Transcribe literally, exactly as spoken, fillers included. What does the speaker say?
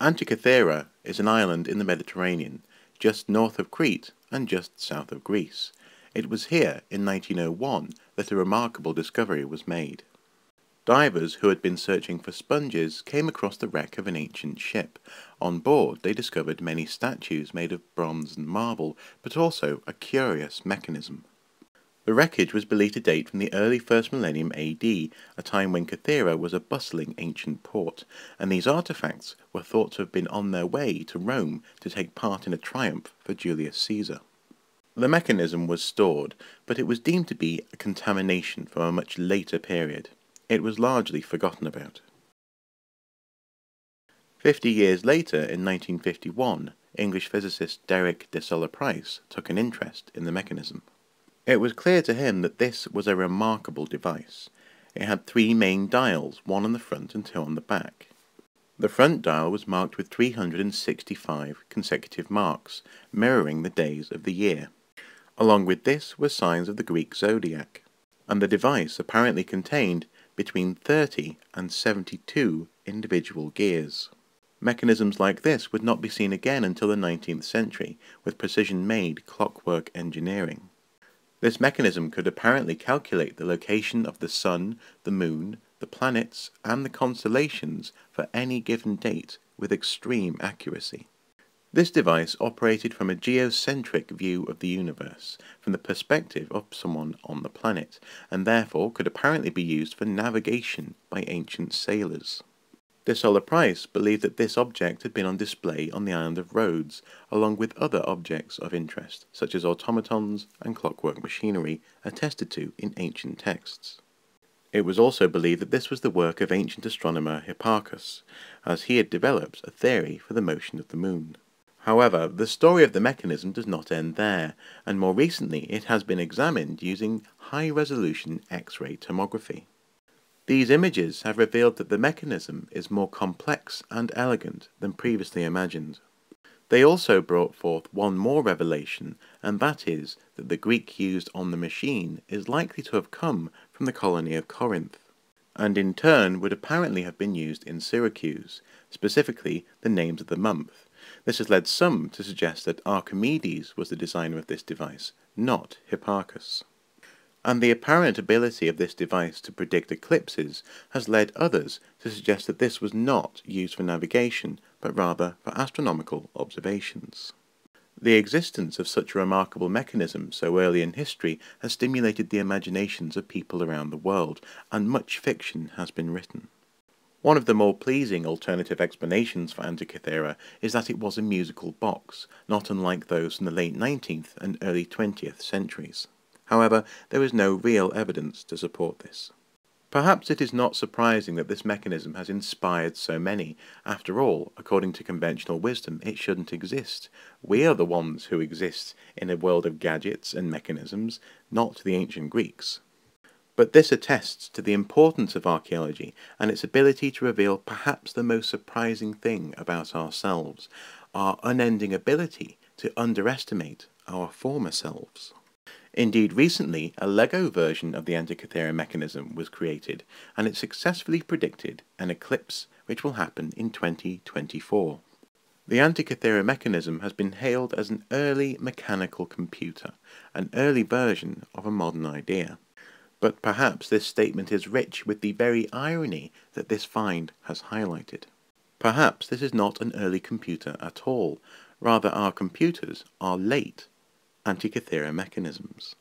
Antikythera is an island in the Mediterranean, just north of Crete and just south of Greece. It was here in nineteen oh one that a remarkable discovery was made. Divers who had been searching for sponges came across the wreck of an ancient ship. On board they discovered many statues made of bronze and marble, but also a curious mechanism. The wreckage was believed to date from the early first millennium A D, a time when Kythera was a bustling ancient port, and these artefacts were thought to have been on their way to Rome to take part in a triumph for Julius Caesar. The mechanism was stored, but it was deemed to be a contamination from a much later period. It was largely forgotten about. Fifty years later, in nineteen fifty-one, English physicist Derek J. de Solla Price took an interest in the mechanism. It was clear to him that this was a remarkable device. It had three main dials, one on the front and two on the back. The front dial was marked with three hundred sixty-five consecutive marks, mirroring the days of the year. Along with this were signs of the Greek zodiac, and the device apparently contained between thirty and seventy-two individual gears. Mechanisms like this would not be seen again until the nineteenth century, with precision-made clockwork engineering. This mechanism could apparently calculate the location of the sun, the moon, the planets, and the constellations for any given date with extreme accuracy. This device operated from a geocentric view of the universe, from the perspective of someone on the planet, and therefore could apparently be used for navigation by ancient sailors. De Solla Price believed that this object had been on display on the island of Rhodes, along with other objects of interest, such as automatons and clockwork machinery, attested to in ancient texts. It was also believed that this was the work of ancient astronomer Hipparchus, as he had developed a theory for the motion of the moon. However, the story of the mechanism does not end there, and more recently it has been examined using high-resolution X-ray tomography. These images have revealed that the mechanism is more complex and elegant than previously imagined. They also brought forth one more revelation, and that is that the Greek used on the machine is likely to have come from the colony of Corinth, and in turn would apparently have been used in Syracuse, specifically the names of the month. This has led some to suggest that Archimedes was the designer of this device, not Hipparchus. And the apparent ability of this device to predict eclipses has led others to suggest that this was not used for navigation, but rather for astronomical observations. The existence of such a remarkable mechanism so early in history has stimulated the imaginations of people around the world, and much fiction has been written. One of the more pleasing alternative explanations for Antikythera is that it was a musical box, not unlike those from the late nineteenth and early twentieth centuries. However, there is no real evidence to support this. Perhaps it is not surprising that this mechanism has inspired so many. After all, according to conventional wisdom, it shouldn't exist. We are the ones who exist in a world of gadgets and mechanisms, not the ancient Greeks. But this attests to the importance of archaeology and its ability to reveal perhaps the most surprising thing about ourselves, our unending ability to underestimate our former selves. Indeed, recently a Lego version of the Antikythera mechanism was created, and it successfully predicted an eclipse which will happen in twenty twenty-four. The Antikythera mechanism has been hailed as an early mechanical computer, an early version of a modern idea. But perhaps this statement is rich with the very irony that this find has highlighted. Perhaps this is not an early computer at all. Rather, our computers are late Antikythera mechanisms.